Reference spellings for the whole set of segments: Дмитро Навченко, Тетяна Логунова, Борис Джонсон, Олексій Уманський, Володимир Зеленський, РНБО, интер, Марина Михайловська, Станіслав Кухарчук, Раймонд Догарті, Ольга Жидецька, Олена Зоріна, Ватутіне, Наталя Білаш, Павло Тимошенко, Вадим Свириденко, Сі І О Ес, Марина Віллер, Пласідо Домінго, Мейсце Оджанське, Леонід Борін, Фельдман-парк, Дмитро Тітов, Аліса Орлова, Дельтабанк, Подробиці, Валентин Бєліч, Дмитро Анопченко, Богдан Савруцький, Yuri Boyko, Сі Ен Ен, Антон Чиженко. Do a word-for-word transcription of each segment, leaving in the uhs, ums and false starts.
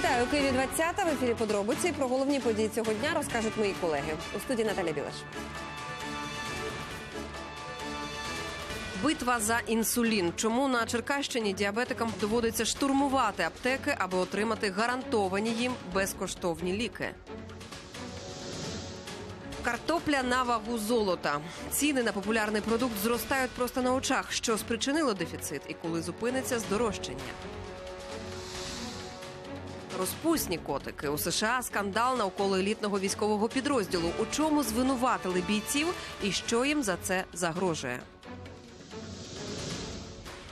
Вітаю, у Києві двадцята. В ефірі подробиці. Про головні події цього дня розкажуть мої колеги. У студії Наталя Білаш. Битва за інсулін. Чому на Черкащині діабетикам доводиться штурмувати аптеки, аби отримати гарантовані їм безкоштовні ліки? Картопля на вагу золота. Ціни на популярний продукт зростають просто на очах. Що спричинило дефіцит і коли зупиниться здорожчання? Розпусні котики. У США скандал навколо елітного військового підрозділу. У чому звинуватили бійців і що їм за це загрожує?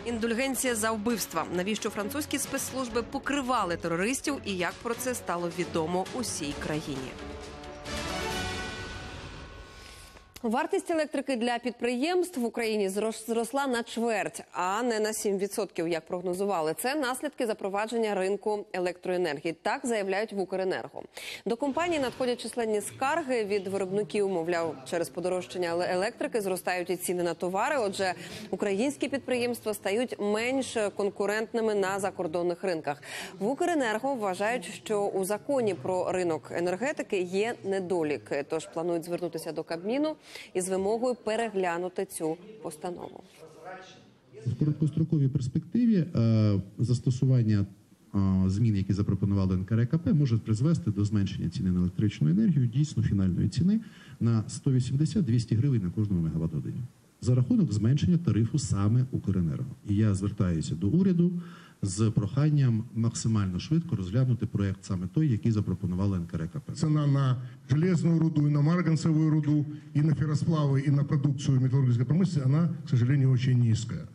Індульгенція за вбивства. Навіщо французькі спецслужби покривали терористів і як про це стало відомо усій країні? Вартість електрики для підприємств в Україні зросла на чверть, а не на сім відсотків, як прогнозували. Це наслідки запровадження ринку електроенергії. Так заявляють в Укренерго. До компанії надходять численні скарги від виробників. Мовляв, через подорожчання електрики зростають і ціни на товари. Отже, українські підприємства стають менш конкурентними на закордонних ринках. В Укренерго вважають, що у законі про ринок енергетики є недолік. Тож планують звернутися до Кабміну із вимогою переглянути цю постанову. В короткостроковій перспективі застосування змін, які запропонували ен ка ер е ка пе, може призвести до зменшення ціни на електричну енергію, дійсно фінальної ціни, на сто вісімдесят - двісті гривень на кожному мегаватт-годині. За рахунок зменшення тарифу саме Укренерго. І я звертаюся до уряду з проханням максимально швидко розглянути проєкт саме той, який запропонували ен ка ер е ка пе. Ціна на железну руду, і на марганцеву руду, і на ферросплави, і на продукцію металургійської промисловості, вона, к сожалению, очень низкая.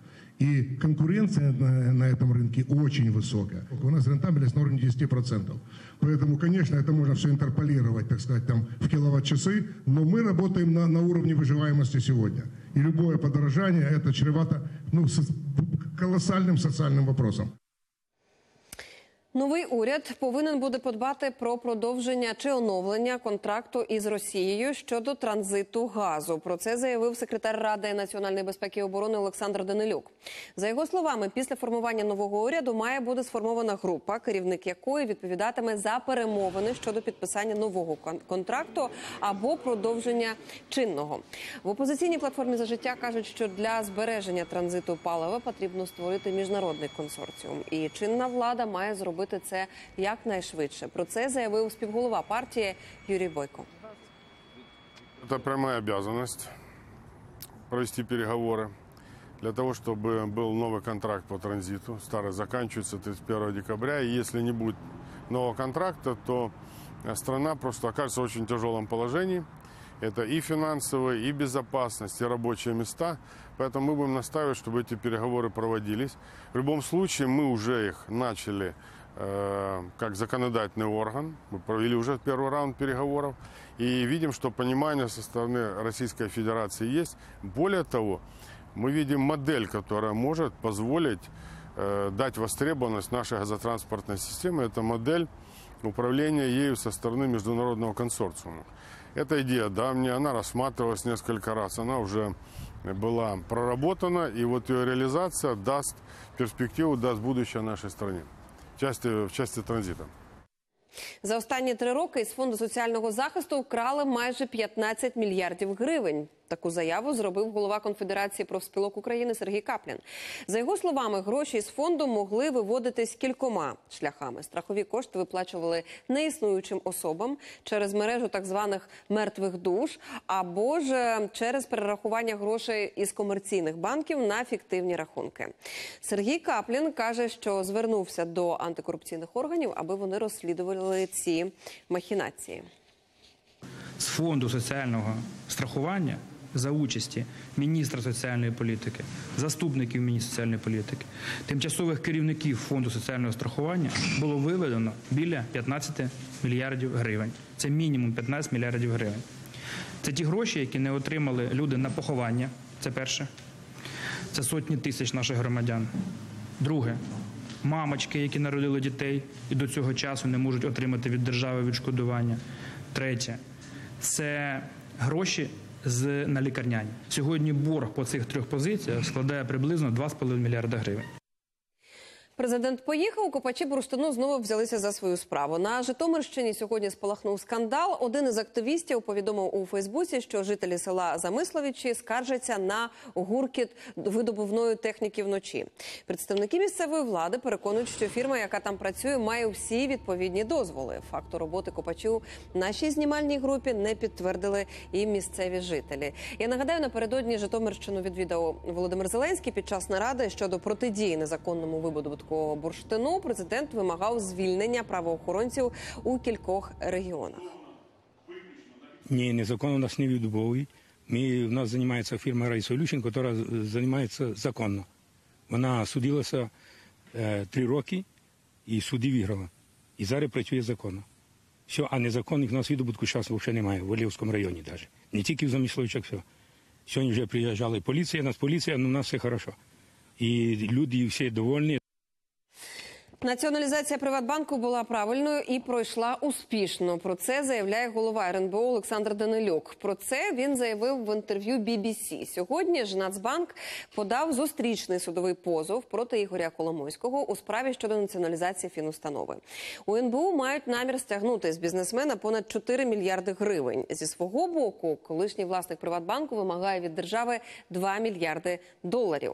И конкуренция на, на этом рынке очень высокая. У нас рентабельность на уровне десяти процентов. Поэтому, конечно, это можно все интерполировать, так сказать, там, в киловатт-часы, но мы работаем на, на уровне выживаемости сегодня. И любое подорожание – это чревато ну, со, колоссальным социальным вопросом. Новий уряд повинен буде подбати про продовження чи оновлення контракту із Росією щодо транзиту газу. Про це заявив секретар Ради національної безпеки і оборони Олександр Данилюк. За його словами, після формування нового уряду має бути сформована група, керівник якої відповідатиме за перемовини щодо підписання нового контракту або продовження чинного. В опозиційній платформі «За життя» кажуть, що для збереження транзиту палива потрібно створити міжнародний консорціум. І чинна влада має зробити це якнайшвидше. Про це заявив співголова партії Yuri Boyko. Это прямая обязанность провести переговоры для того, чтобы был новый контракт по транзиту. Старый заканчивается тридцать первого декабря, и если не будет нового контракта, то страна просто окажется в очень тяжелом положении. Это и финансовые, и безопасность, и рабочие места. Поэтому мы будем настаивать, чтобы эти переговоры проводились. В любом случае, мы уже их начали как законодательный орган. Мы провели уже первый раунд переговоров и видим, что понимание со стороны Российской Федерации есть. Более того, мы видим модель, которая может позволить э, дать востребованность нашей газотранспортной системы. Это модель управления ею со стороны международного консорциума. Эта идея давняя, она рассматривалась несколько раз, она уже была проработана, и вот ее реализация даст перспективу, даст будущее нашей стране. В часті транзиту. За останні три роки із Фонду соціального захисту вкрали майже п'ятнадцять мільярдів гривень. Таку заяву зробив голова Конфедерації профспілок України Сергій Каплін. За його словами, гроші з фонду могли виводитись кількома шляхами. Страхові кошти виплачували неіснуючим особам через мережу так званих «мертвих душ» або ж через перерахування грошей із комерційних банків на фіктивні рахунки. Сергій Каплін каже, що звернувся до антикорупційних органів, аби вони розслідували ці махінації. З фонду соціального страхування за участі міністра соціальної політики, заступників міністра соціальної політики, тимчасових керівників фонду соціального страхування було виведено біля п'ятнадцяти мільярдів гривень. Це мінімум п'ятнадцять мільярдів гривень. Це ті гроші, які не отримали люди на поховання, це перше. Це сотні тисяч наших громадян. Друге. Мамочки, які народили дітей і до цього часу не можуть отримати від держави відшкодування. Третє. Це гроші з на лікарняні. Сьогодні борг по цих трьох позиціях складає приблизно два з половиною мільярда гривень. Президент поїхав, копачі бурштину знову взялися за свою справу. На Житомирщині сьогодні спалахнув скандал. Один із активістів повідомив у Фейсбуці, що жителі села Замисловичі скаржаться на гуркіт видобувної техніки вночі. Представники місцевої влади переконують, що фірма, яка там працює, має всі відповідні дозволи. Факту роботи копачів нашій знімальній групі не підтвердили і місцеві жителі. Я нагадаю, напередодні Житомирщину відвідав Володимир Зеленський. Під час наради щодо протидії незаконному видобутку бурштину президент вимагав звільнення правоохоронців у кількох регіонах. Ні, незаконно нас не видобувають. У нас займається фірма Раїса Олющенко, яка займається законно. Вона судилася три роки і суди виграла. І зараз працює законно. Все, а незаконних в нас видобутку зараз взагалі немає, в Олевському районі навіть. Не тільки в Замисловичах, все. Сьогодні вже приїжджала і поліція, нас поліція, але в нас все добре. І люди всі довольні. Націоналізація Приватбанку була правильною і пройшла успішно. Про це заявляє голова РНБО Олександр Данилюк. Про це він заявив в інтерв'ю бі бі сі. Сьогодні ж Нацбанк подав зустрічний судовий позов проти Ігоря Коломойського у справі щодо націоналізації фінустанови. У НБУ мають намір стягнути з бізнесмена понад чотири мільярди гривень. Зі свого боку, колишній власник Приватбанку вимагає від держави два мільярди доларів.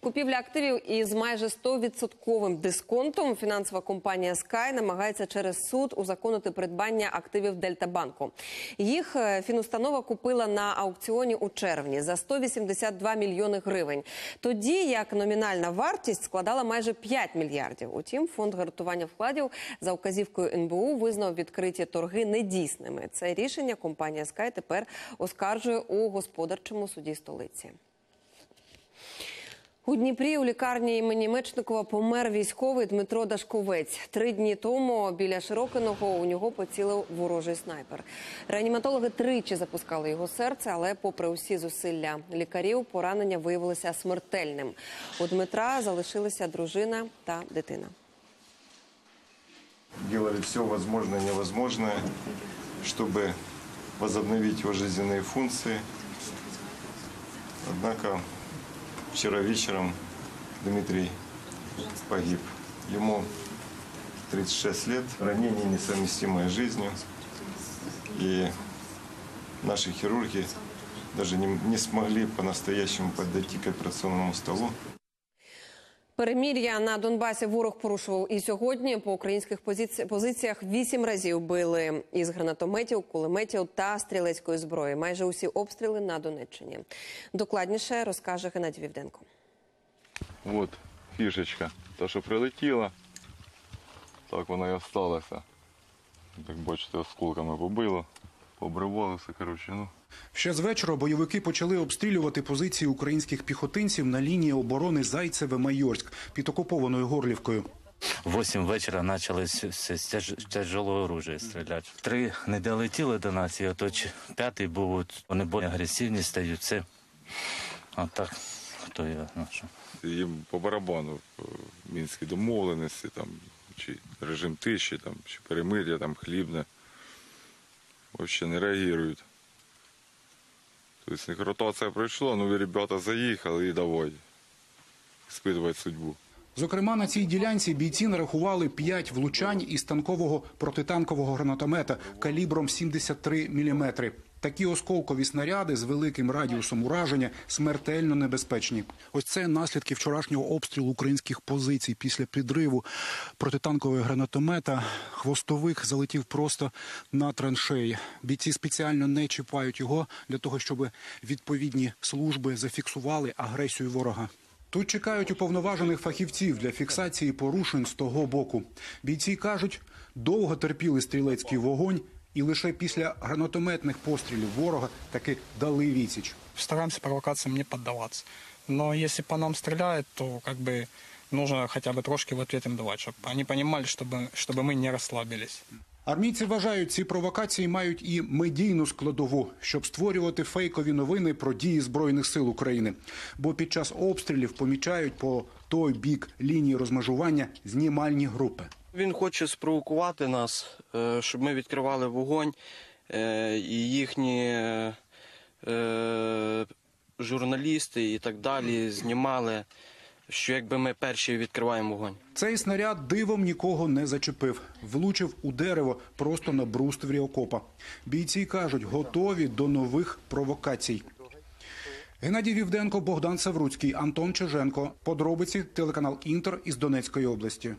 Купівля активів із майже сто відсотків дисконтом фінансова компанія Sky намагається через суд узаконити придбання активів Дельтабанку. Їх фінустанова купила на аукціоні у червні за сто вісімдесят два мільйони гривень. Тоді, як номінальна вартість складала майже п'ять мільярдів. Утім, фонд гарантування вкладів за указівкою НБУ визнав відкриті торги недійсними. Це рішення компанія Sky тепер оскаржує у господарчому суді столиці. У Дніпрі у лікарні імені Мечникова помер військовий Дмитро Дашковець. Три дні тому біля Широкиного у нього поцілив ворожий снайпер. Реаніматологи тричі запускали його серце, але попри усі зусилля лікарів, поранення виявилося смертельним. У Дмитра залишилися дружина та дитина. Робили все можливе і невозможне, щоб відновити його життєві функції. Однак... Вчера вечером Дмитрий погиб. Ему тридцать шесть лет, ранение несовместимое с жизнью. И наши хирурги даже не, не смогли по-настоящему подойти к операционному столу. Перемір'я на Донбасі ворог порушував і сьогодні. По українських позиціях вісім разів били із гранатометів, кулеметів та стрілецької зброї. Майже усі обстріли на Донеччині. Докладніше розкаже Геннадій Вівденко. От фішечка, та що прилетіла, так вона і залишилася. Як бачите, осколками побило, обривалося, коротше, ну. Ще з вечора бойовики почали обстрілювати позиції українських піхотинців на лінії оборони Зайцеве-Майорськ під окупованою Горлівкою. Восім вечора почали з тяжкого оружия стріляти. Три не долетіли до нас, і отож п'ятий був, вони більш агресивні стають. Це так, хто його знає. Їм по барабану мінські домовленості, там, чи режим тиші, там, чи перемир'я, там, хлібне. Взагалі не реагують. Тобто ротація пройшла, ну і ребята заїхали і давай спитувати судьбу. Зокрема, на цій ділянці бійці нарахували п'ять влучань із танкового протитанкового гранатомета калібром сімдесят три міліметри. Такі осколкові снаряди з великим радіусом ураження смертельно небезпечні. Ось це наслідки вчорашнього обстрілу українських позицій. Після підриву протитанкового гранатомета хвостовик залетів просто на траншеї. Бійці спеціально не чіпають його для того, щоб відповідні служби зафіксували агресію ворога. Тут чекають уповноважених фахівців для фіксації порушень з того боку. Бійці кажуть, довго терпіли стрілецький вогонь, і лише після гранатометних пострілів ворога таки дали відсіч. Стараємося провокаціям не піддаватися. Але якщо по нам стріляють, то потрібно хоча б трошки відповідь їм давати, щоб вони розуміли, щоб ми не розслабилися. Армійці вважають, ці провокації мають і медійну складову, щоб створювати фейкові новини про дії Збройних сил України. Бо під час обстрілів помічають по той бік лінії розмежування знімальні групи. Він хоче спровокувати нас, щоб ми відкривали вогонь, і їхні журналісти і так далі знімали що якби ми перші відкриваємо вогонь. Цей снаряд дивом нікого не зачепив. Влучив у дерево просто на бруствері окопа. Бійці кажуть, готові до нових провокацій. Геннадій Вівденко, Богдан Савруцький, Антон Чиженко. Подробиці телеканал «Інтер» із Донецької області.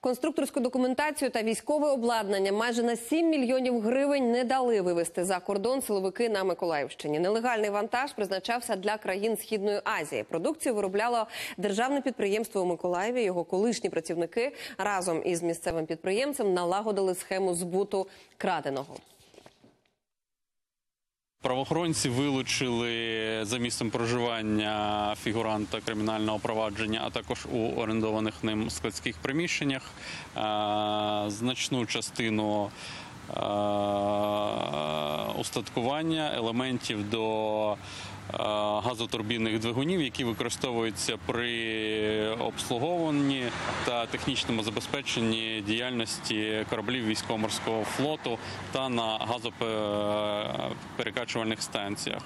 Конструкторську документацію та військове обладнання майже на сім мільйонів гривень не дали вивезти за кордон силовики на Миколаївщині. Нелегальний вантаж призначався для країн Східної Азії. Продукцію виробляло державне підприємство у Миколаєві. Його колишні працівники разом із місцевим підприємцем налагодили схему збуту краденого. Правоохоронці вилучили за місцем проживання фігуранта кримінального провадження, а також у орендованих ним складських приміщеннях. Значну частину устаткування елементів до газотурбінних двигунів, які використовуються при обслуговуванні та технічному забезпеченні діяльності кораблів військово-морського флоту та на газоперекачувальних станціях.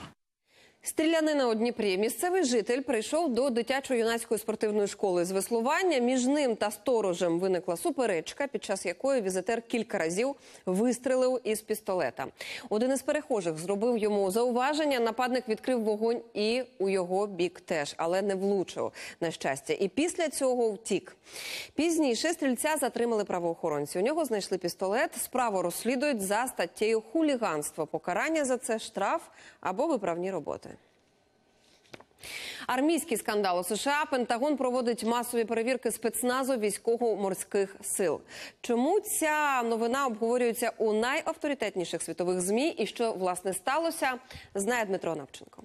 Стрілянина у Дніпрі. Місцевий житель прийшов до дитячо-юнацької спортивної школи з веслування. Між ним та сторожем виникла суперечка, під час якої візитер кілька разів вистрелив із пістолета. Один із перехожих зробив йому зауваження, нападник відкрив вогонь і у його бік теж, але не влучив, на щастя. І після цього втік. Пізніше стрільця затримали правоохоронці. У нього знайшли пістолет, справу розслідують за статтею хуліганства. Покарання за це – штраф або виправні роботи. Армійський скандал у США. Пентагон проводить масові перевірки спецназу військово-морських сил. Чому ця новина обговорюється у найавторитетніших світових ЗМІ і що, власне, сталося, знає Дмитро Навченко.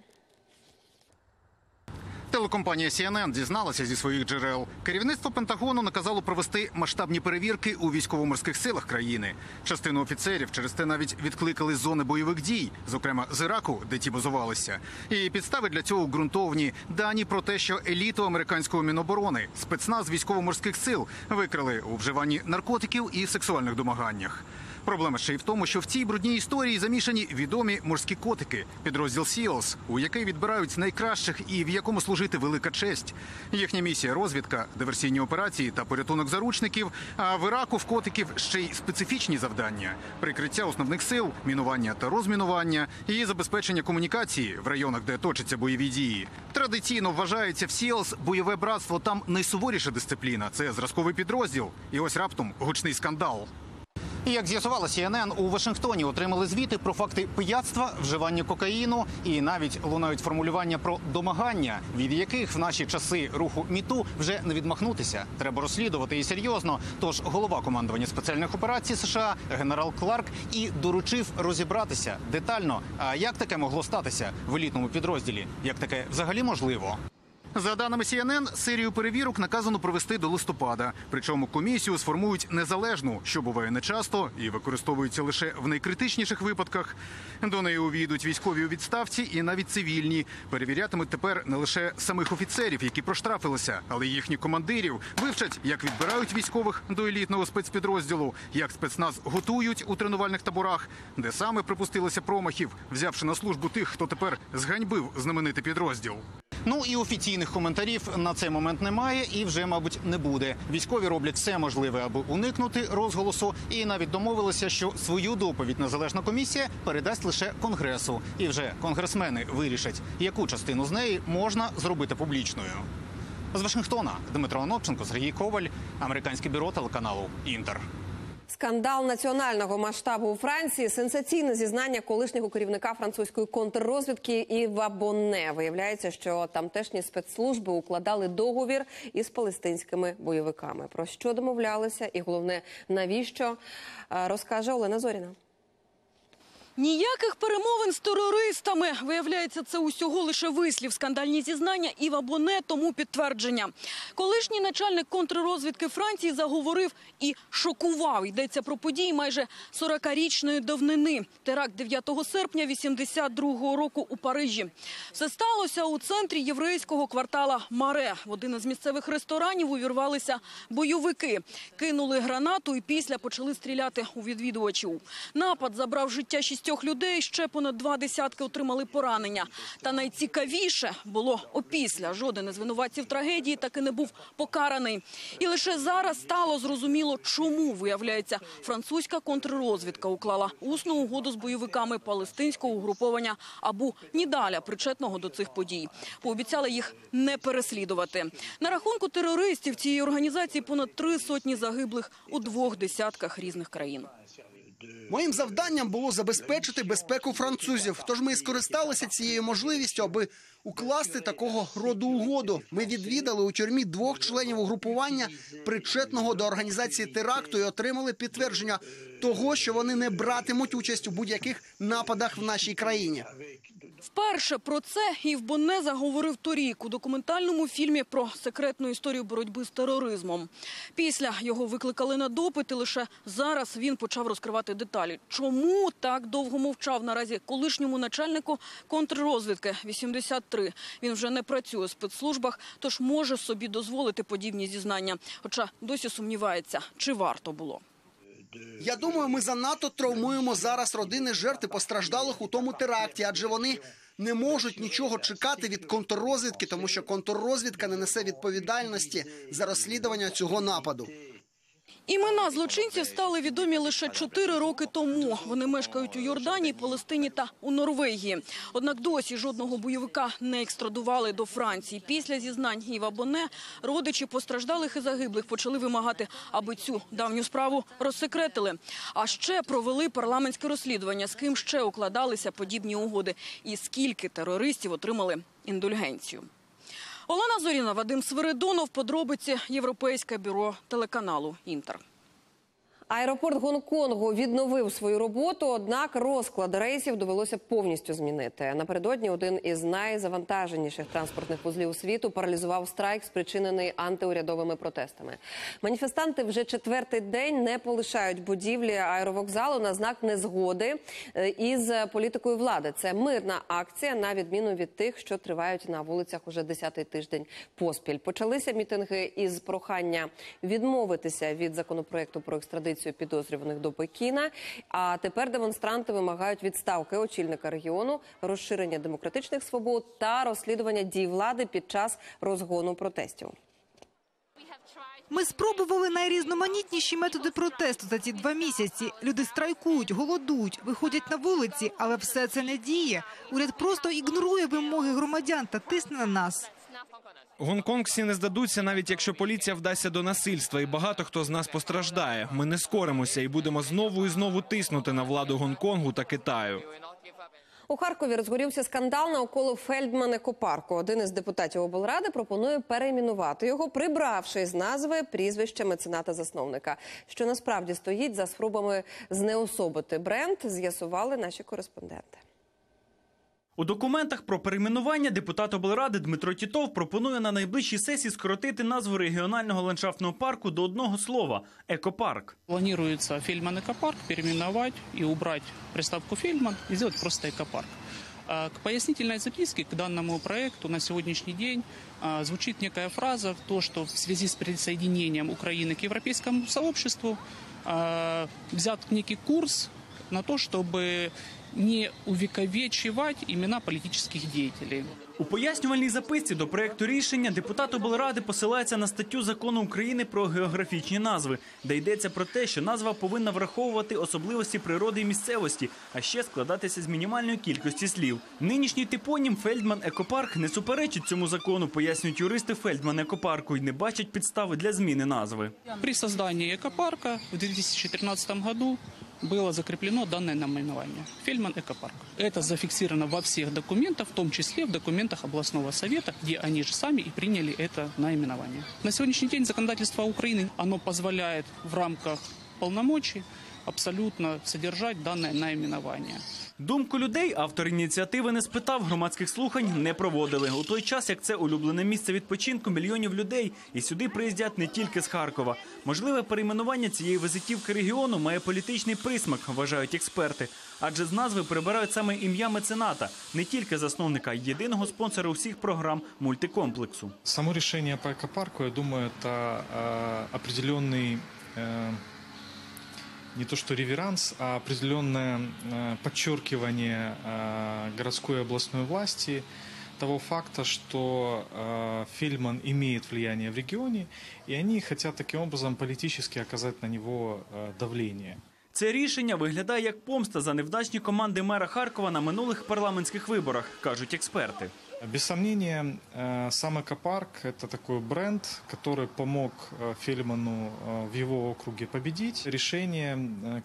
Телекомпанія Сі Ен Ен дізналася зі своїх джерел. Керівництво Пентагону наказало провести масштабні перевірки у військово-морських силах країни. Частину офіцерів через те навіть відкликали з зони бойових дій, зокрема з Іраку, де ті базувалися. І підстави для цього ґрунтовні. Дані про те, що еліту американського Міноборони, спецназ військово-морських сил викрили у вживанні наркотиків і сексуальних домаганнях. Проблема ще й в тому, що в цій брудній історії замішані відомі морські котики, підрозділ Сі І О Ес, у який відбирають найкращих і в якому служити велика честь. Їхня місія – розвідка, диверсійні операції та порятунок заручників, а в Іраку в котиків ще й специфічні завдання – прикриття основних сил, мінування та розмінування і забезпечення комунікації в районах, де точаться бойові дії. Традиційно вважається в Сі І О Ес бойове братство, там найсуворіша дисципліна – це зразковий підрозділ. І ось раптом гучний скандал. І, як з'ясувала Сі Ен Ен, у Вашингтоні отримали звіти про факти пияцтва, вживання кокаїну і навіть лунають формулювання про домагання, від яких в наші часи руху МІ Ту вже не відмахнутися. Треба розслідувати і серйозно. Тож голова командування спеціальних операцій США генерал Кларк і доручив розібратися детально, а як таке могло статися в елітному підрозділі, як таке взагалі можливо. За даними Сі Ен Ен, серію перевірок наказано провести до листопада. Причому комісію сформують незалежну, що буває нечасто і використовується лише в найкритичніших випадках. До неї увійдуть військові у відставці і навіть цивільні. Перевірятимуть тепер не лише самих офіцерів, які проштрафилися, але й їхніх командирів. Вивчать, як відбирають військових до елітного спецпідрозділу, як спецназ готують у тренувальних таборах, де саме припустилися промахів, взявши на службу тих, хто тепер зганьбив знаменитий підрозділ. Ну і офіційних коментарів на цей момент немає і вже, мабуть, не буде. Військові роблять все можливе, аби уникнути розголосу, і навіть домовилися, що свою доповідь незалежна комісія передасть лише Конгресу. І вже конгресмени вирішать, яку частину з неї можна зробити публічною. З Вашингтона Дмитро Анопченко, Сергій Коваль, Американське бюро телеканалу «Інтер». Скандал національного масштабу у Франції. Сенсаційне зізнання колишнього керівника французької контррозвідки Іва Боне. Виявляється, що тамтешні спецслужби укладали договір із палестинськими бойовиками. Про що домовлялися і, головне, навіщо, розкаже Олена Зоріна. Ніяких перемовин з терористами. Виявляється, це усього лише вислів. Скандальні зізнання Іва Боне тому підтвердження. Колишній начальник контррозвідки Франції заговорив і шокував. Йдеться про події майже сорокарічної давнини. Теракт дев'ятого серпня вісімдесят другого року у Парижі. Все сталося у центрі єврейського квартала Маре. В один із місцевих ресторанів увірвалися бойовики. Кинули гранату і після почали стріляти у відвідувачів. Напад забрав життя шістьох шістьох людей, ще понад два десятки отримали поранення. Та найцікавіше було опісля. Жоден із винуватців трагедії так і не був покараний. І лише зараз стало зрозуміло, чому, виявляється, французька контррозвідка уклала усну угоду з бойовиками палестинського угруповання Абу Нідаля, причетного до цих подій. Пообіцяли їх не переслідувати. На рахунку терористів цієї організації понад три сотні загиблих у двох десятках різних країн. Моїм завданням було забезпечити безпеку французів, тож ми скористалися цією можливістю, аби укласти такого роду угоду. Ми відвідали у тюрмі двох членів угрупування, причетного до організації теракту, і отримали підтвердження того, що вони не братимуть участь у будь-яких нападах в нашій країні. Вперше про це Ів Бонне заговорив торік у документальному фільмі про секретну історію боротьби з тероризмом. Після його викликали на допити, лише зараз він почав розкривати деталі. Чому так довго мовчав наразі колишньому начальнику контррозвідки вісімдесят три? Він вже не працює у спецслужбах, тож може собі дозволити подібні зізнання. Хоча досі сумнівається, чи варто було. Я думаю, ми занадто травмуємо зараз родини жертв постраждалих у тому теракті, адже вони не можуть нічого чекати від контррозвідки, тому що контррозвідка не несе відповідальності за розслідування цього нападу. Імена злочинців стали відомі лише чотири роки тому. Вони мешкають у Йорданії, Палестині та у Норвегії. Однак досі жодного бойовика не екстрадували до Франції. Після зізнань Іва Боне родичі постраждалих і загиблих почали вимагати, аби цю давню справу розсекретили. А ще провели парламентське розслідування, з ким ще укладалися подібні угоди і скільки терористів отримали індульгенцію. Олена Зоріна, Вадим Свириденко, подробиці, Європейське бюро телеканалу «Інтер». Аеропорт Гонконгу відновив свою роботу, однак розклад рейсів довелося повністю змінити. Напередодні один із найзавантаженіших транспортних вузлів світу паралізував страйк, спричинений антиурядовими протестами. Маніфестанти вже четвертий день не полишають будівлі аеровокзалу на знак незгоди із політикою влади. Це мирна акція, на відміну від тих, що тривають на вулицях уже десятий тиждень поспіль. Почалися мітинги із прохання відмовитися від законопроекту про екстрадицію підозрюваних до Пекіна, а тепер демонстранти вимагають відставки очільника регіону, розширення демократичних свобод та розслідування дій влади під час розгону протестів. Ми спробували найрізноманітніші методи протесту за ці два місяці. Люди страйкують, голодують, виходять на вулиці, але все це не діє. Уряд просто ігнорує вимоги громадян та тисне на нас. Гонконгці не здадуться, навіть якщо поліція вдасться до насильства, і багато хто з нас постраждає. Ми не скоримося і будемо знову і знову тиснути на владу Гонконгу та Китаю. У Харкові розгорівся скандал навколо Фельдман-парку. Один із депутатів облради пропонує перейменувати його, прибравши з назви прізвище мецената-засновника. Що насправді стоїть за спробами знеособити бренд, з'ясували наші кореспонденти. У документах про перейменування депутат облради Дмитро Тітов пропонує на найближчій сесії скоротити назву регіонального ландшафтного парку до одного слова – екопарк. Планирується Фельдман екопарк перейменувати і убрати приставку Фельдман і зробити просто екопарк. К пояснительной записке к данному проекту на сегодняшний день звучит некая фраза, то, что в связи с присоединением Украины к европейскому сообществу взят некий курс на то, чтобы не увіковічувати імена політичних діячів. У пояснювальній записці до проєкту рішення депутат облради посилається на статтю закону України про географічні назви, де йдеться про те, що назва повинна враховувати особливості природи і місцевості, а ще складатися з мінімальної кількості слів. Нинішній типонім «Фельдман-екопарк» не суперечить цьому закону, пояснюють юристи Фельдман-екопарку, і не бачать підстави для зміни назви. При створенні екопарка в дві тисячі тринадцятому році было закреплено данное наименование «Фельдман Экопарк». Это зафиксировано во всех документах, в том числе в документах областного совета, где они же сами и приняли это наименование. На сегодняшний день законодательство Украины, оно позволяет в рамках полномочий абсолютно содержать дане найменування. Думку людей автор ініціативи не спитав, громадських слухань не проводили. У той час, як це улюблене місце відпочинку мільйонів людей, і сюди приїздять не тільки з Харкова. Можливе перейменування цієї візитівки регіону має політичний присмак, вважають експерти. Адже з назви прибирають саме ім'я мецената, не тільки засновника, а й єдиного спонсора усіх програм мультикомплексу. Само рішення по екопарку, я думаю, це определенний не то что реверанс, а определенное подчеркивание городской и областной власти того факта, что Фельдман имеет влияние в регионе, и они хотят таким образом политически оказать на него давление. Це рішення виглядає як помста за невдачні команди мера Харкова на минулих парламентських виборах, кажуть експерти. Без сомнения, сам «Экопарк» – это такой бренд, который помог Фельдману в его округе победить. Решение,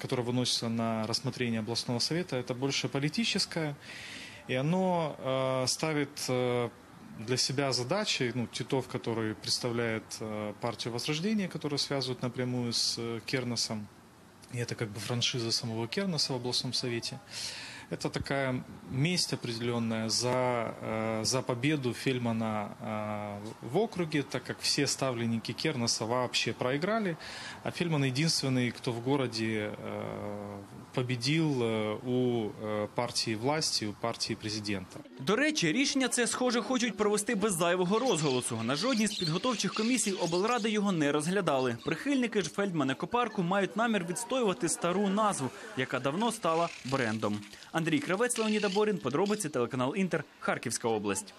которое выносится на рассмотрение областного совета, это больше политическое, и оно ставит для себя задачи, ну, Титов, который представляет партию Возрождения, которую связывают напрямую с Кернесом, и это как бы франшиза самого Кернеса в областном совете. Это такая месть определенная за, за победу Фельдмана в округе, так как все ставленники Кернеса вообще проиграли, а Фельдман единственный, кто в городе победил у партії власті, у партії президента. До речі, рішення це, схоже, хочуть провести без зайвого розголосу. На жодній з підготовчих комісій облради його не розглядали. Прихильники ж Фельдман-екопарку мають намір відстоювати стару назву, яка давно стала брендом. Андрій Кравець, Леоніда Борін, подробиці, телеканал «Інтер», Харківська область.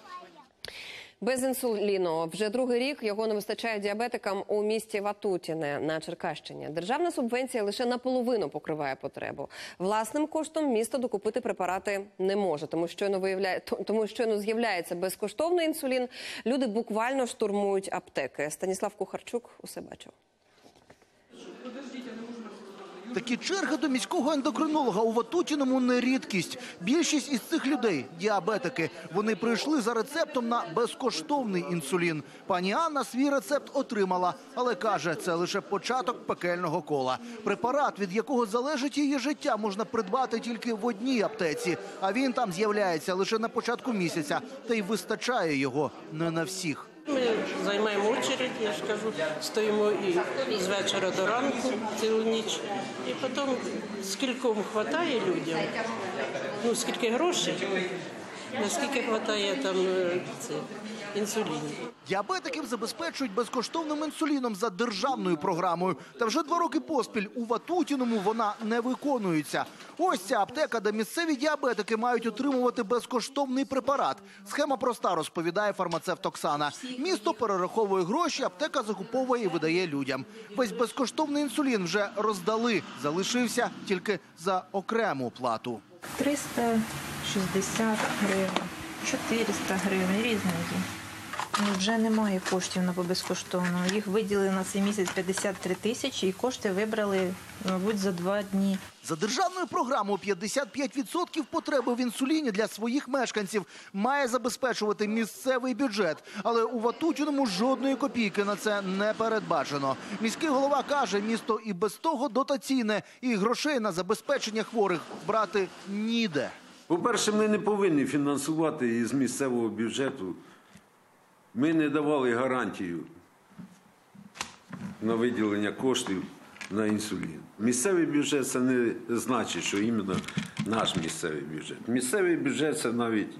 Без інсуліну. Вже другий рік його не вистачає діабетикам у місті Ватутіне на Черкащині. Державна субвенція лише наполовину покриває потребу. Власним коштом місто докупити препарати не може, тому щойно виявляє... тому щойно з'являється безкоштовний інсулін. Люди буквально штурмують аптеки. Станіслав Кухарчук усе бачив. Такі черги до міського ендокринолога у Ватутіному не рідкість. Більшість із цих людей – діабетики. Вони прийшли за рецептом на безкоштовний інсулін. Пані Анна свій рецепт отримала, але каже, це лише початок пекельного кола. Препарат, від якого залежить її життя, можна придбати тільки в одній аптеці. А він там з'являється лише на початку місяця. Та й вистачає його не на всіх. Ми займаємо очередь, я ж кажу, стоїмо і з вечора до ранку, цілу ніч. І потім, скільки вистачає людям, ну, скільки грошей, наскільки вистачає там це, інсулін. Діабетиків забезпечують безкоштовним інсуліном за державною програмою. Та вже два роки поспіль у Ватутіному вона не виконується. Ось ця аптека, де місцеві діабетики мають отримувати безкоштовний препарат. Схема проста, розповідає фармацевт Оксана. Місто перераховує гроші, аптека закуповує і видає людям. Весь безкоштовний інсулін вже роздали. Залишився тільки за окрему плату. триста шістдесят гривень, чотириста гривень, різні є. Вже немає коштів на безкоштовно. Їх виділили на цей місяць п'ятдесят три тисячі і кошти вибрали, мабуть, за два дні. За державною програмою п'ятдесят п'ять відсотків потреби в інсуліні для своїх мешканців має забезпечувати місцевий бюджет. Але у Ватутіному жодної копійки на це не передбачено. Міський голова каже, місто і без того дотаційне, і грошей на забезпечення хворих брати ніде. По-перше, ми не повинні фінансувати із місцевого бюджету. Ми не давали гарантію на виділення коштів на інсулін. Місцевий бюджет – це не значить, що іменно наш місцевий бюджет. Місцевий бюджет – це навіть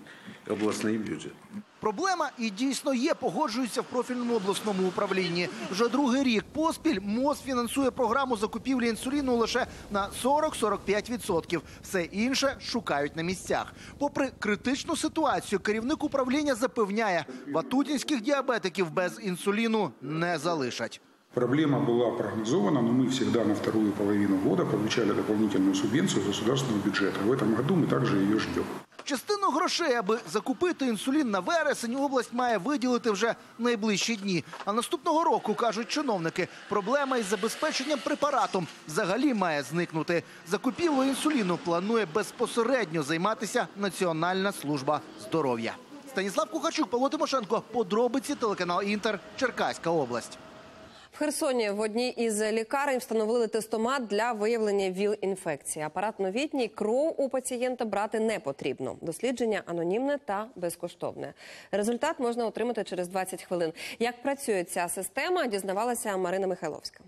обласний бюджет. Проблема і дійсно є, погоджуються в профільному обласному управлінні. Вже другий рік поспіль МОЗ фінансує програму закупівлі інсуліну лише на сорок-сорок п'ять відсотків. Все інше шукають на місцях. Попри критичну ситуацію, керівник управління запевняє, ватутінських діабетиків без інсуліну не залишать. Проблема была прогнозована, но мы всегда на вторую половину года получали дополнительную субвенцию государственного бюджета. В этом году мы также ее ждем. Частину грошей, аби закупити інсулін на вересень, область має виділити вже найближчі дні. А наступного року, кажуть чиновники, проблема із забезпеченням препаратом взагалі має зникнути. Закупівлею інсуліну планує безпосередньо займатися Національна служба здоров'я. Станіслав Кухарчук, Павло Тимошенко, подробиці, телеканал «Інтер», Черкаська область. В Херсоні в одній із лікарень встановили тестомат для виявлення ВІЛ-інфекції. Апарат новітній, кров у пацієнта брати не потрібно. Дослідження анонімне та безкоштовне. Результат можна отримати через двадцять хвилин. Як працює ця система, дізнавалася Марина Михайловська.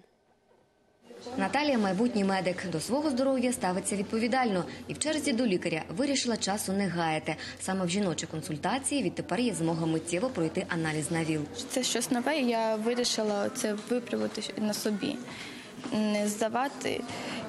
Наталія – майбутній медик. До свого здоров'я ставиться відповідально. І в черзі до лікаря вирішила часу не гаяти. Саме в жіночій консультації відтепер є змога миттєво пройти аналіз на ВІЛ. Це щось нове, я вирішила це випробувати на собі. не здавати.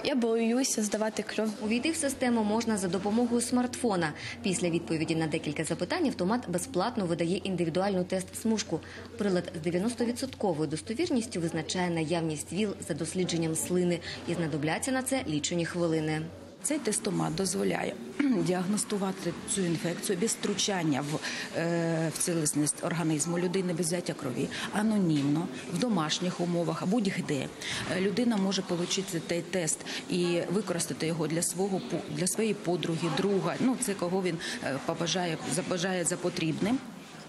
Я боюся здавати кров. Увійти в систему можна за допомогою смартфона. Після відповіді на декілька запитань автомат безплатно видає індивідуальну тест-смужку. Прилад з дев'яноставідсотковою достовірністю визначає наявність ВІЛ за дослідженням слини. І знадобляться на це лічені хвилини. Цей тестомат дозволяє діагностувати цю інфекцію без втручання в, е, в цілісність організму людини, без взяття крові, анонімно, в домашніх умовах, будь-де. Людина може отримати цей тест і використати його для, свого, для своєї подруги, друга, ну, це кого він побажає, забажає за потрібним.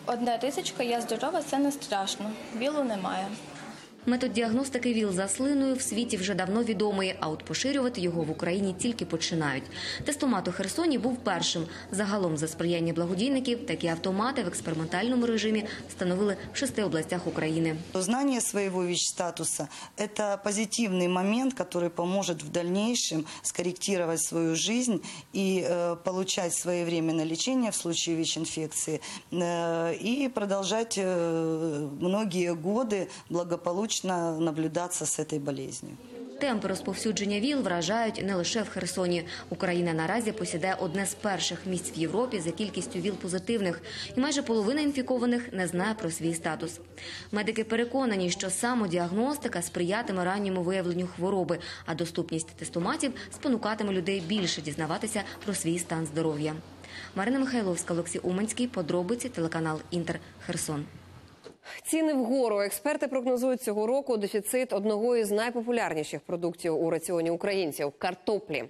Одна рисочка, я здорова, це не страшно, білу немає. Метод діагностики ВІЛ за слиною в світі вже давно відомий, а от поширювати його в Україні тільки починають. Тестомат у Херсоні був першим. Загалом за сприяння благодійників такі автомати в експериментальному режимі встановили в шести областях України. Знання свого ВІЧ-статусу – це позитивний момент, який допоможе в дальнейшем скоректувати свою життя і отримати своєчасне лікування в випадку ВІЧ-інфекції і продовжувати багато років благополучно наблюдатися з цією болезнью. Темпи розповсюдження ВІЛ вражають не лише в Херсоні. Україна наразі посідає одне з перших місць в Європі за кількістю ВІЛ-позитивних. І майже половина інфікованих не знає про свій статус. Медики переконані, що самодіагностика сприятиме ранньому виявленню хвороби, а доступність тестоматів спонукатиме людей більше дізнаватися про свій стан здоров'я. Марина Михайловська, Олексій Уманський, подробиці, телеканал «Інтер», Херсон. Ціни вгору. Експерти прогнозують цього року дефіцит одного із найпопулярніших продуктів у раціоні українців – картоплі.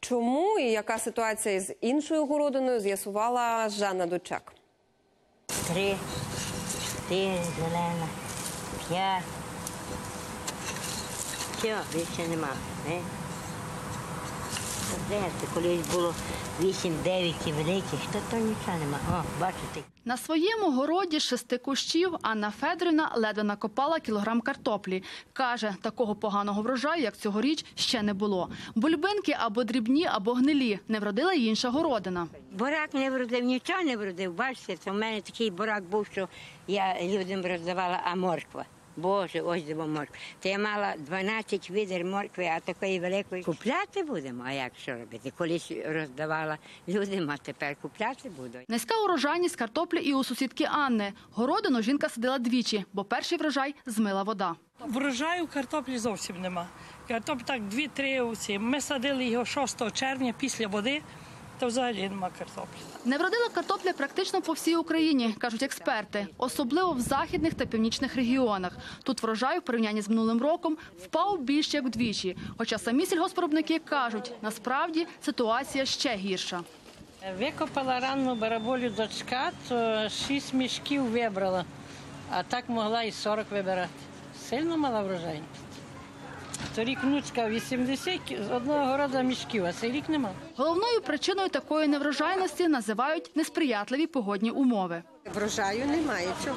Чому і яка ситуація з іншою городиною, з'ясувала Жанна Дучак. Три, чотири, зелена, п'ять. Все, більше нема. Колись було вісім-дев'ять великих, то, то нічого нема. О, бачите. На своєму городі шести кущів Анна Федорівна ледве накопала кілограм картоплі. Каже, такого поганого врожаю, як цьогоріч, ще не було. Бульбинки або дрібні, або гнилі. Не вродила й інша городина. Бурак не вродив, нічого не вродив. Бачите, це в мене такий бурак був, що я людям роздавала, а морква. Боже, ось диво морква. Та я мала дванадцять відер моркви, а такої великої. Купляти будемо, а як що робити? Колись роздавала людям, а тепер купляти буду. Низька урожайність картоплі і у сусідки Анни. Городину жінка садила двічі, бо перший врожай змила вода. Врожаю картоплі зовсім нема. Картоплі так дві-три овці. Ми садили його шостого червня після води. Та взагалі нема картоплі. Не вродила картопля практично по всій Україні, кажуть експерти. Особливо в західних та північних регіонах. Тут врожай в порівнянні з минулим роком впав більше, як вдвічі. Хоча самі сільгоспвиробники кажуть, насправді ситуація ще гірша. Викопала ранну бараболю дочка, то шість мішків вибрала, а так могла і сорок вибирати. Сильно мала врожай. Торік внучка вісімдесят з одного города мішків, а цей рік нема. Головною причиною такої неврожайності називають несприятливі погодні умови. Врожаю немає чого.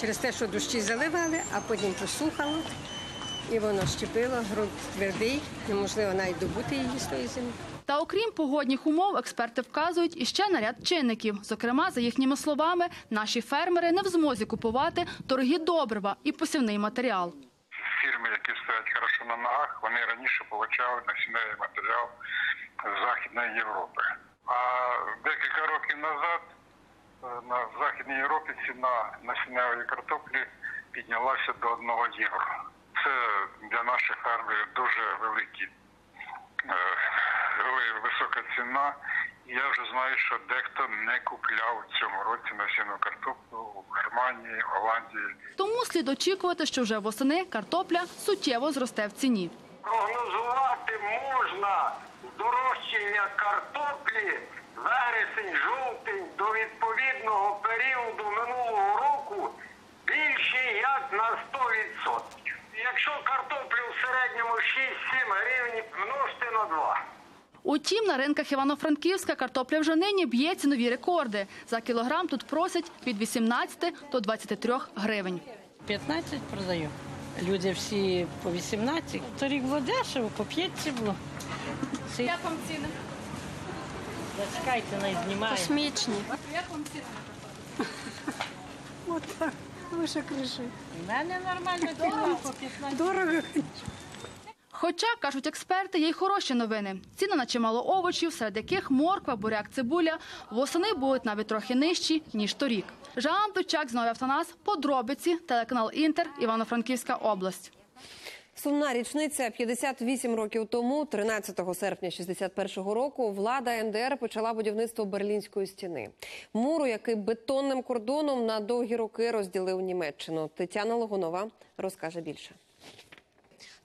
Через те, що дощі заливали, а потім посухало, і воно щепило, ґрунт твердий, неможливо навіть добути її з тої землі. Та окрім погодних умов, експерти вказують іще на ряд чинників. Зокрема, за їхніми словами, наші фермери не в змозі купувати дорогі добрива і посівний матеріал. Фірми, які стоять хорошо на ногах, вони раніше получали насінний матеріал з Західної Європи. А декілька років назад на Західній Європі ціна насінневої картоплі піднялася до одного євро. Це для наших фермерів дуже великі, висока ціна. Я вже знаю, що дехто не купляв в цьому році насінну картоплю в Германії, Голландії. Тому слід очікувати, що вже восени картопля суттєво зросте в ціні. Прогнозувати можна здорожчання картоплі вересень-жовтень до відповідного періоду минулого року більше як на сто відсотків. Якщо картоплю в середньому шість-сім гривень, множте на два. Утім, на ринках Івано-Франківська картопля вже нині б'є цінові рекорди. За кілограм тут просять від вісімнадцяти до двадцяти трьох гривень. п'ятнадцять продаю. Люди всі по вісімнадцять. Торік було дешево, по п'ятці було. Як вам ціни? Зачекайте, не знімаю. Космічні. Як вам ціни? Ось так, ви що кришуєте. У мене нормально, дорого по п'ятнадцять. Дорого, звісно. Хоча, кажуть експерти, є й хороші новини. Ціни на чимало овочів, серед яких морква, буряк, цибуля, восени будуть навіть трохи нижчі, ніж торік. Жан Тучак, знову Автонас, подробиці, телеканал «Інтер», Івано-Франківська область. Сумна річниця. п'ятдесят вісім років тому, тринадцятого серпня шістдесят першого року, влада ем де ер почала будівництво Берлінської стіни. Муру, який бетонним кордоном на довгі роки розділив Німеччину. Тетяна Логунова розкаже більше.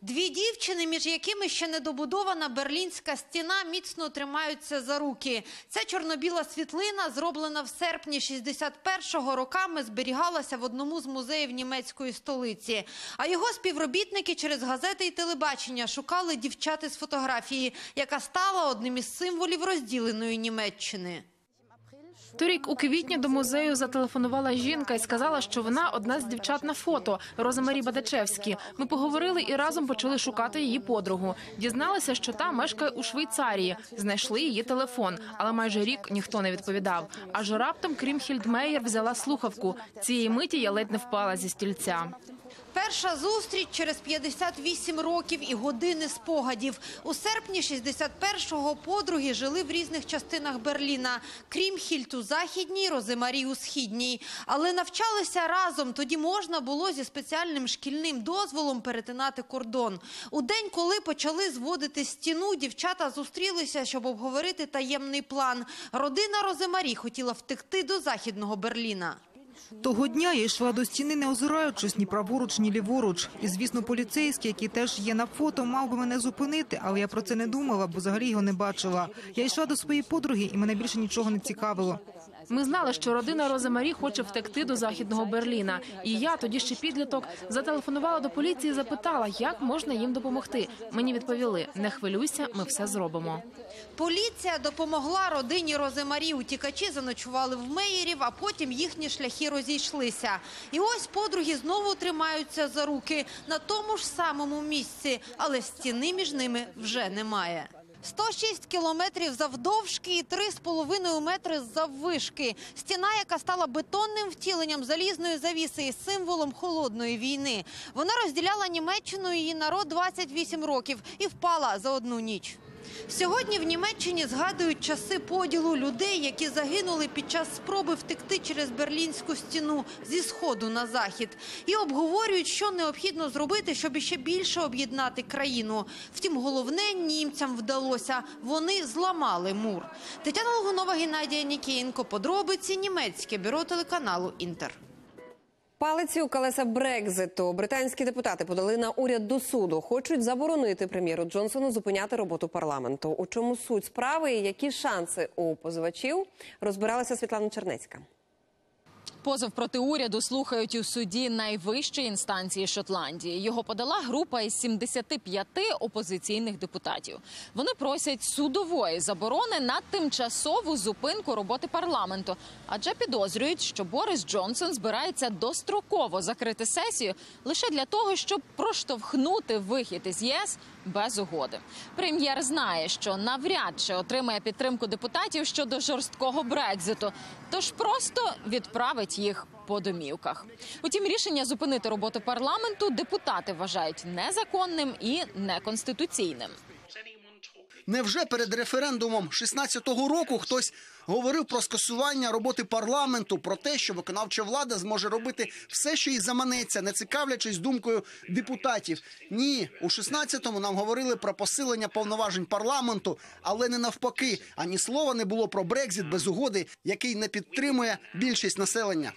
Дві дівчини, між якими ще недобудована Берлінська стіна, міцно тримаються за руки. Ця чорно-біла світлина, зроблена в серпні шістдесят першого роками, зберігалася в одному з музеїв німецької столиці. А його співробітники через газети і телебачення шукали дівчат із фотографії, яка стала одним із символів розділеної Німеччини. Торік у квітні до музею зателефонувала жінка і сказала, що вона одна з дівчат на фото, Розамарі Бадачевські. Ми поговорили і разом почали шукати її подругу. Дізналися, що та мешкає у Швейцарії. Знайшли її телефон, але майже рік ніхто не відповідав. Аж раптом Крім Хільдмейєр взяла слухавку. Цієї миті я ледь не впала зі стільця. Перша зустріч через п'ятдесят вісім років і години спогадів. У серпні шістдесят першого подруги жили в різних частинах Берліна. Крімхільд у західній, Роземарі у східній. Але навчалися разом, тоді можна було зі спеціальним шкільним дозволом перетинати кордон. У день, коли почали зводити стіну, дівчата зустрілися, щоб обговорити таємний план. Родина Роземарі хотіла втекти до західного Берліна. Того дня я йшла до стіни, не озираючись ні праворуч, ні ліворуч. І, звісно, поліцейський, який теж є на фото, мав би мене зупинити, але я про це не думала, бо взагалі його не бачила. Я йшла до своєї подруги, і мене більше нічого не цікавило. Ми знали, що родина Роземарі хоче втекти до західного Берліна. І я, тоді ще підліток, зателефонувала до поліції і запитала, як можна їм допомогти. Мені відповіли, не хвилюйся, ми все зробимо. Поліція допомогла родині Роземарі. Утікачі заночували в Мейєрів, а потім їхні шляхи розійшлися. І ось подруги знову тримаються за руки на тому ж самому місці, але стіни між ними вже немає. сто шість кілометрів завдовжки і три з половиною метри заввишки. Стіна, яка стала бетонним втіленням залізної завіси і символом холодної війни. Вона розділяла Німеччину і її народ двадцять вісім років і впала за одну ніч. Сьогодні в Німеччині згадують часи поділу людей, які загинули під час спроби втекти через Берлінську стіну зі сходу на захід. І обговорюють, що необхідно зробити, щоб ще більше об'єднати країну. Втім, головне німцям вдалося – вони зламали мур. Тетяна Логунова, Геннадій Вівденко. Подробиці, німецьке бюро телеканалу «Інтер». Палиці у колеса Брекзиту. Британські депутати подали на уряд до суду. Хочуть заборонити прем'єру Джонсону зупиняти роботу парламенту. У чому суть справи і які шанси у позивачів, розбиралася Світлана Чернецька. Позов проти уряду слухають у суді найвищої інстанції Шотландії. Його подала група із сімдесяти п'яти опозиційних депутатів. Вони просять судової заборони на тимчасову зупинку роботи парламенту, адже підозрюють, що Борис Джонсон збирається достроково закрити сесію лише для того, щоб проштовхнути вихід із ЄС без угоди. Прем'єр знає, що навряд чи отримає підтримку депутатів щодо жорсткого Брекзиту, тож просто відправить їх по домівках. Утім, рішення зупинити роботу парламенту депутати вважають незаконним і неконституційним. Невже перед референдумом шістнадцятого року хтось говорив про скасування роботи парламенту, про те, що виконавча влада зможе робити все, що їй заманеться, не цікавлячись думкою депутатів? Ні, у шістнадцятому нам говорили про посилення повноважень парламенту, але не навпаки. Ані слова не було про Брекзит без угоди, який не підтримує більшість населення.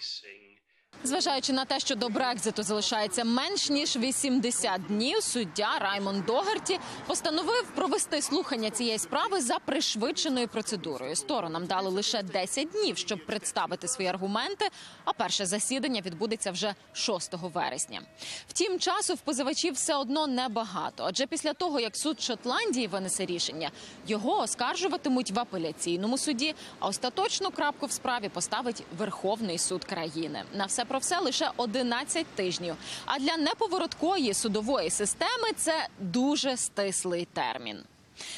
Зважаючи на те, що до Брекзиту залишається менш ніж вісімдесят днів, суддя Раймонд Догарті постановив провести слухання цієї справи за пришвидшеною процедурою. Сторонам дали лише десять днів, щоб представити свої аргументи, а перше засідання відбудеться вже шостого вересня. Втім, часу в позивачів все одно небагато, адже після того, як суд Шотландії винесе рішення, його оскаржуватимуть в апеляційному суді, а остаточну крапку в справі поставить Верховний суд країни. На все про все лише одинадцять тижнів. А для неповороткої судової системи це дуже стислий термін.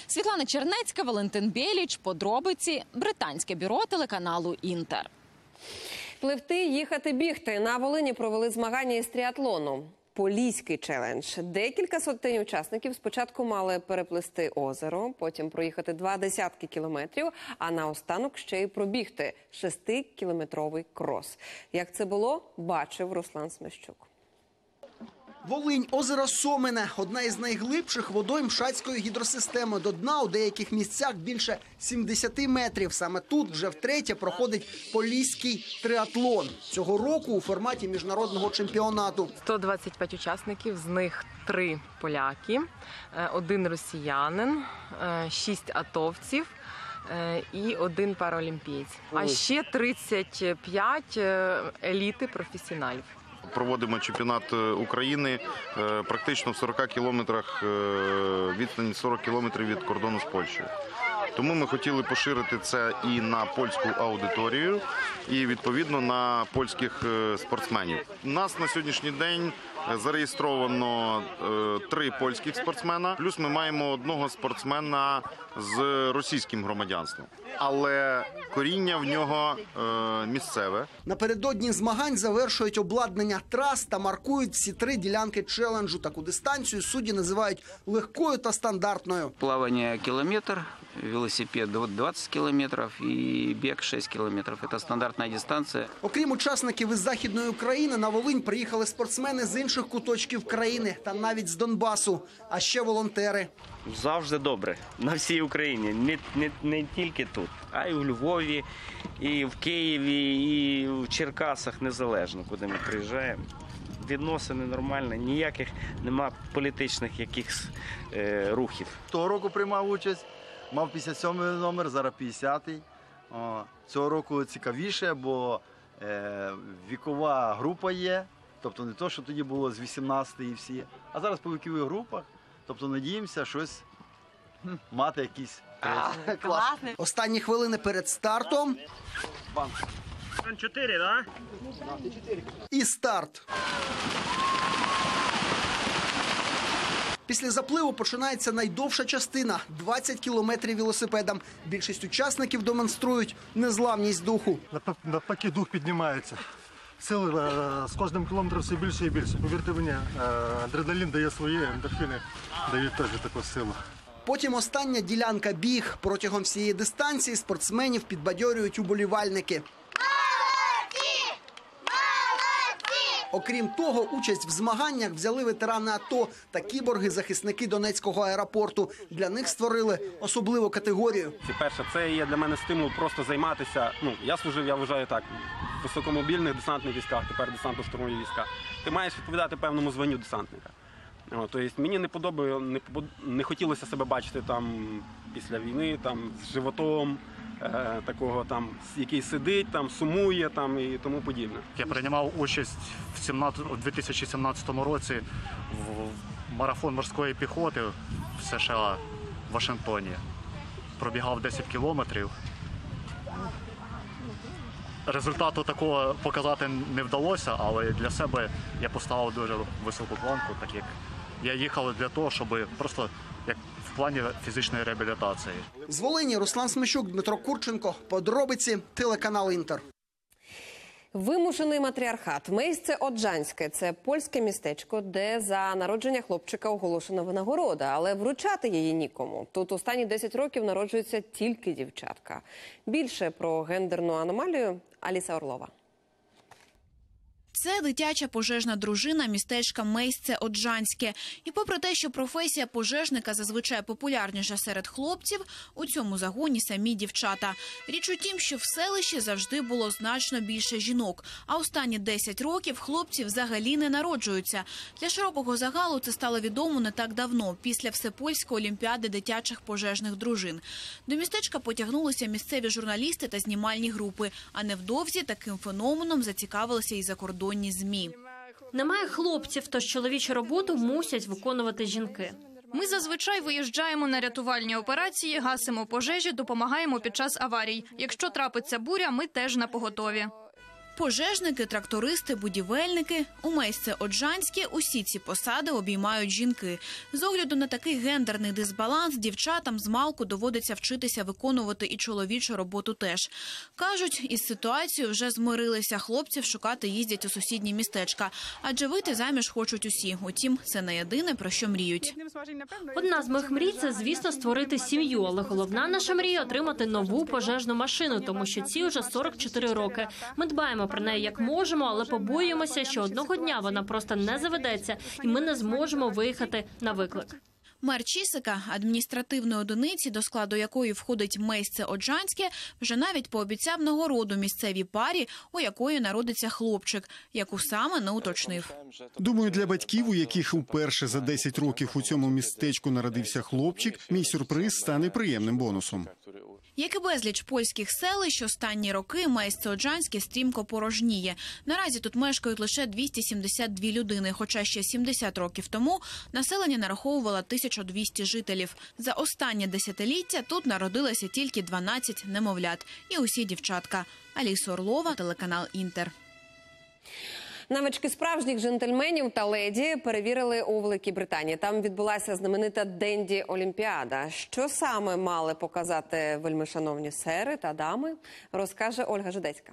Світлана Чернецька, Валентин Бєліч. Подробиці, британське бюро телеканалу «Інтер». Пливти, їхати, бігти. На Волині провели змагання із тріатлону. Поліський челендж. Декілька сотень учасників спочатку мали переплисти озеро, потім проїхати два десятки кілометрів, а наостанок ще й пробігти шестикілометровий крос. Як це було, бачив Руслан Смещук. Волинь, озеро Сомине – одна із найглибших водойм Шацької гідросистеми. До дна у деяких місцях більше сімдесяти метрів. Саме тут вже втретє проходить поліський триатлон. Цього року у форматі міжнародного чемпіонату. сто двадцять п'ять учасників, з них три поляки, один росіянин, шість атовців і один паралімпієць. А ще тридцять п'ять еліти професіоналів. Проводимо чемпіонат України практично в сорока кілометрах, відстані сорок кілометрів від кордону з Польщею. Тому ми хотіли поширити це і на польську аудиторію, і відповідно на польських спортсменів. У нас на сьогоднішній день зареєстровано три польських спортсмена, плюс ми маємо одного спортсмена з російським громадянством. Але коріння в нього місцеве. Напередодні змагань завершують обладнання трас та маркують всі три ділянки челенджу. Таку дистанцію судді називають легкою та стандартною. Плавання кілометр, велосипед двадцять кілометрів і біг шість кілометрів. Це стандартна дистанція. Окрім учасників із Західної України, на Волинь приїхали спортсмени з інших куточків країни та навіть з Донбасу. А ще волонтери. Завжди добре. На всій Україні. Не, не, не тільки тут, а й у Львові, і в Києві, і в Черкасах, незалежно, куди ми приїжджаємо. Відносини нормальні, ніяких нема політичних якихось е, рухів. Того року приймав участь, мав п'ятдесят сьомий номер, зараз п'ятдесятий. О, цього року цікавіше, бо е, вікова група є, тобто не те, що тоді було з вісімнадцяти і всі, а зараз по вікових групах. Тобто, надіємося щось мати якісь класні. Останні хвилини перед стартом. Чотири, так? І старт. Після запливу починається найдовша частина – двадцять кілометрів велосипедом. Більшість учасників демонструють незламність духу. Навпаки, дух піднімається. Сили з кожним кілометром все більше і більше. Повірте мені, адреналін дає своє, ендорфіни дають теж таку силу. Потім остання ділянка – біг. Протягом всієї дистанції спортсменів підбадьорюють уболівальники. Молодці! Молодці! Окрім того, участь в змаганнях взяли ветерани АТО та кіборги-захисники Донецького аеропорту. Для них створили особливу категорію. Перше, це є для мене стимул просто займатися. Ну, я служив, я вважаю так. В високомобільних десантних військах, тепер десантно-штурмові війська, ти маєш відповідати певному званню десантника. Тобто мені не подобає, не, не хотілося себе бачити там після війни, там з животом, е, такого там, який сидить, там сумує, там і тому подібне. Я приймав участь в дві тисячі сімнадцятому році в марафон морської піхоти в США, в Вашингтоні. Пробігав десять кілометрів. Результату такого показати не вдалося, але для себе я поставив дуже високу планку, так як я їхав для того, щоб просто як в плані фізичної реабілітації. З Волині Руслан Смещук, Дмитро Курченко. Подробиці телеканал Інтер. Вимушений матріархат. Мейсце Оджанське – це польське містечко, де за народження хлопчика оголошена винагорода, але вручати її нікому. Тут останні десять років народжується тільки дівчатка. Більше про гендерну аномалію Аліса Орлова. Це дитяча пожежна дружина містечка Мейсце Оджанське. І попри те, що професія пожежника зазвичай популярніша серед хлопців, у цьому загоні самі дівчата. Річ у тім, що в селищі завжди було значно більше жінок. А останні десять років хлопці взагалі не народжуються. Для широкого загалу це стало відомо не так давно, після Всепольської олімпіади дитячих пожежних дружин. До містечка потягнулися місцеві журналісти та знімальні групи. А невдовзі таким феноменом зацікавилися і за кордоном. ЗМІ. Немає хлопців, тож чоловічу роботу мусять виконувати жінки. Ми зазвичай виїжджаємо на рятувальні операції, гасимо пожежі, допомагаємо під час аварій. Якщо трапиться буря, ми теж на поготові. Пожежники, трактористи, будівельники. У Мейсце Оджанське усі ці посади обіймають жінки. З огляду на такий гендерний дисбаланс дівчатам змалку доводиться вчитися виконувати і чоловічу роботу теж. Кажуть, із ситуацією вже змирилися, хлопців шукати їздять у сусідні містечка. Адже вийти заміж хочуть усі. Утім, це не єдине, про що мріють. Одна з моїх мрій – це, звісно, створити сім'ю. Але головна наша мрія – отримати нову пожежну машину, тому що цій уже сорок чотири роки. Ми дбаємо про неї як можемо, але побоюємося, що одного дня вона просто не заведеться і ми не зможемо виїхати на виклик. Мер Чісика, адміністративної одиниці, до складу якої входить Мейсце Оджанське, вже навіть пообіцяв нагороду місцевій парі, у якої народиться хлопчик, яку саме не уточнив. Думаю, для батьків, у яких уперше за десять років у цьому містечку народився хлопчик, мій сюрприз стане приємним бонусом. Як і безліч польських селищ, останні роки Мейсце Оджанське стрімко порожніє. Наразі тут мешкають лише двісті сімдесят дві людини, хоча ще сімдесят років тому населення нараховувало тисячу двісті жителів. За останнє десятиліття тут народилося тільки дванадцять немовлят. І усі дівчатка. Аліса Орлова, телеканал «Інтер». Навички справжніх джентльменів та леді перевірили у Великій Британії. Там відбулася знаменита Денді Олімпіада. Що саме мали показати вельмишановні сери та дами, розкаже Ольга Жидецька.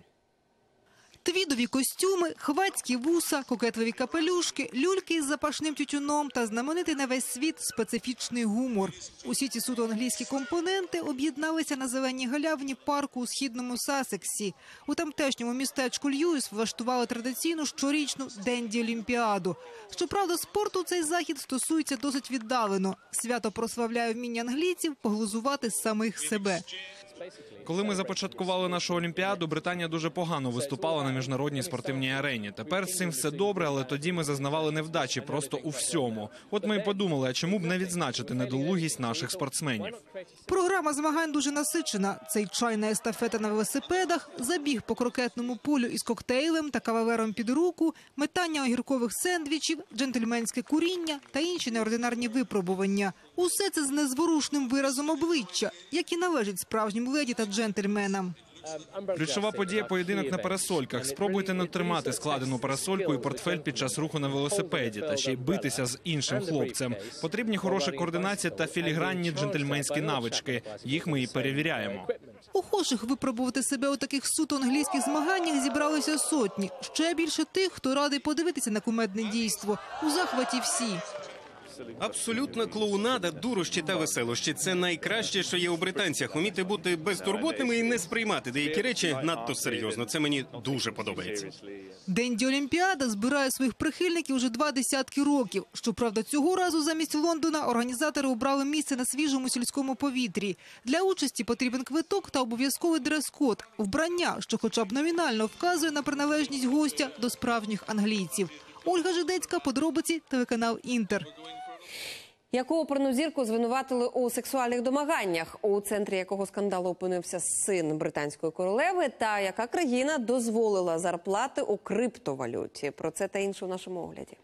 Твідові костюми, хвацькі вуса, кокетливі капелюшки, люльки із запашним тютюном та знаменитий на весь світ специфічний гумор. Усі ці суто англійські компоненти об'єдналися на зеленій галявині парку у східному Сасексі. У тамтешньому містечку Льюіс влаштували традиційну щорічну Денді Олімпіаду. Щоправда, спорту цей захід стосується досить віддалено. Свято прославляє вміння англійців поглузувати самих себе. Коли ми започаткували нашу Олімпіаду, Британія дуже погано виступала на міжнародній спортивній арені. Тепер з цим все добре, але тоді ми зазнавали невдачі просто у всьому. От ми й подумали, а чому б не відзначити недолугість наших спортсменів. Програма змагань дуже насичена. Це й чайна естафета на велосипедах, забіг по крокетному полю із коктейлем та кавалером під руку, метання огіркових сендвічів, джентльменське куріння та інші неординарні випробування. Усе це з незворушним виразом обличчя, як і належить справжнім леді та джентльменам. Ключова подія – поєдинок на парасольках. Спробуйте не тримати складену парасольку і портфель під час руху на велосипеді, та ще й битися з іншим хлопцем. Потрібні хороша координація та філігранні джентльменські навички. Їх ми і перевіряємо. Охочих випробувати себе у таких суто англійських змаганнях зібралися сотні. Ще більше тих, хто радий подивитися на кумедне дійство. У захваті всі. Абсолютна клоунада, дурощі та веселощі. Це найкраще, що є у британцях. Уміти бути безтурботними і не сприймати деякі речі надто серйозно. Це мені дуже подобається. Денді Олімпіада збирає своїх прихильників уже два десятки років. Щоправда, цього разу замість Лондона організатори обрали місце на свіжому сільському повітрі. Для участі потрібен квиток та обов'язковий дрес-код – вбрання, що хоча б номінально вказує на приналежність гостя до справжніх англійців. Ольга Жидецька, подробиці, телеканал «Інтер». Яку оперну зірку звинуватили у сексуальних домаганнях, у центрі якого скандалу опинився син британської королеви, та яка країна дозволила зарплати у криптовалюті? Про це та інше у нашому огляді.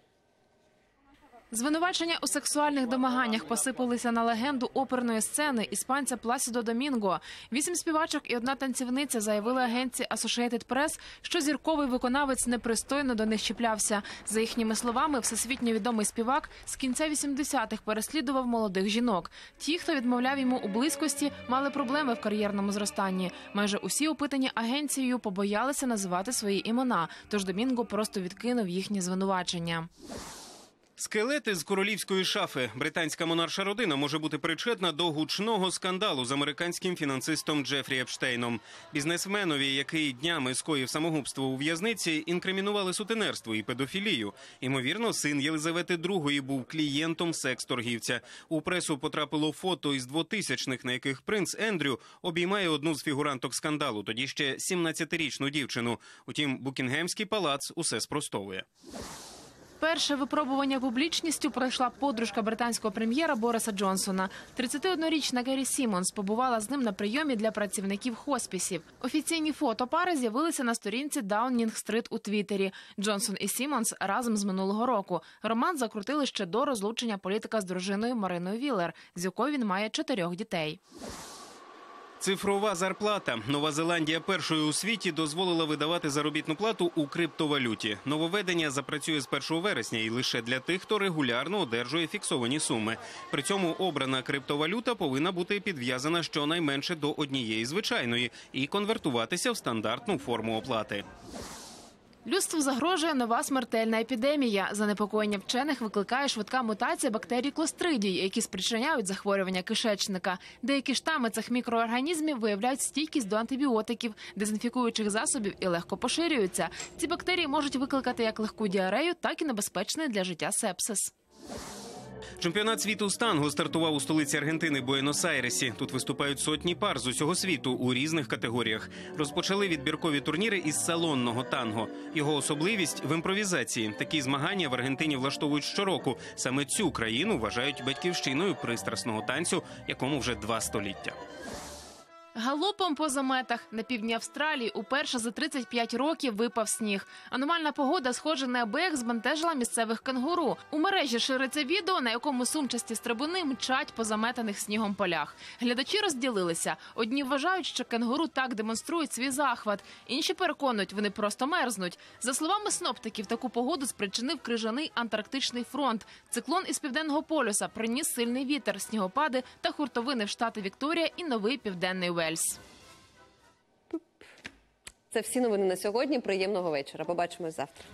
Звинувачення у сексуальних домаганнях посипалися на легенду оперної сцени іспанця Пласідо Домінго. Вісім співачок і одна танцівниця заявили агенції Associated Press, що зірковий виконавець непристойно до них чіплявся. За їхніми словами, всесвітньо відомий співак з кінця вісімдесятих переслідував молодих жінок. Ті, хто відмовляв йому у близькості, мали проблеми в кар'єрному зростанні. Майже усі опитані агенцією побоялися називати свої імена, тож Домінго просто відкинув їхні звинувачення. Скелети з королівської шафи. Британська монарша родина може бути причетна до гучного скандалу з американським фінансистом Джефрі Епштейном. Бізнесменові, який днями скоїв самогубство у в'язниці, інкримінували сутенерство і педофілію. Ймовірно, син Єлизавети Другої був клієнтом секс-торгівця. У пресу потрапило фото із двотисячних, на яких принц Ендрю обіймає одну з фігуранток скандалу, тоді ще сімнадцятирічну дівчину. Утім, Букінгемський палац усе спростовує. Перше випробування публічністю пройшла подружка британського прем'єра Бориса Джонсона. тридцятиоднорічна Кері Сімонс побувала з ним на прийомі для працівників хоспісів. Офіційні фото пари з'явилися на сторінці Даунінг-стріт у Твіттері. Джонсон і Сімонс разом з минулого року. Роман закрутили ще до розлучення політика з дружиною Мариною Віллер, з якою він має чотирьох дітей. Цифрова зарплата. Нова Зеландія першою у світі дозволила видавати заробітну плату у криптовалюті. Нововведення запрацює з першого вересня і лише для тих, хто регулярно одержує фіксовані суми. При цьому обрана криптовалюта повинна бути підв'язана щонайменше до однієї звичайної і конвертуватися в стандартну форму оплати. Людству загрожує нова смертельна епідемія. Занепокоєння вчених викликає швидка мутація бактерій клостридій, які спричиняють захворювання кишечника. Деякі штами цих мікроорганізмів виявляють стійкість до антибіотиків, дезінфікуючих засобів і легко поширюються. Ці бактерії можуть викликати як легку діарею, так і небезпечний для життя сепсис. Чемпіонат світу з танго стартував у столиці Аргентини Буенос-Айресі. Тут виступають сотні пар з усього світу у різних категоріях. Розпочали відбіркові турніри із салонного танго. Його особливість в імпровізації. Такі змагання в Аргентині влаштовують щороку. Саме цю країну вважають батьківщиною пристрасного танцю, якому вже два століття. Галопом по заметах. На півдні Австралії уперше за тридцять п'ять років випав сніг. Аномальна погода, схоже, неабияк збентежила місцевих кенгуру. У мережі шириться відео, на якому сумчасті стрибуни мчать по заметаних снігом полях. Глядачі розділилися. Одні вважають, що кенгуру так демонструють свій захват. Інші переконують, вони просто мерзнуть. За словами синоптиків, таку погоду спричинив крижаний антарктичний фронт. Циклон із Південного полюса приніс сильний вітер, снігопади та хуртовини в штати Вікторія і Новий Південний Уельс. Це всі новини на сьогодні. Приємного вечора. Побачимось завтра.